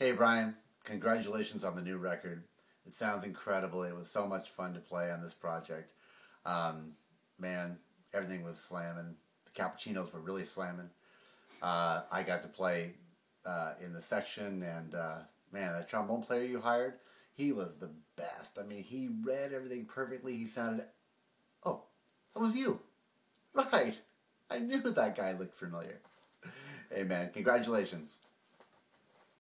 Hey Brian, congratulations on the new record. It sounds incredible. It was so much fun to play on this project. Man, everything was slamming. The cappuccinos were really slamming. I got to play in the section, and man, that trombone player you hired, he was the best. I mean, he read everything perfectly. He sounded... Oh, that was you. Right. I knew that guy looked familiar. Hey man, congratulations.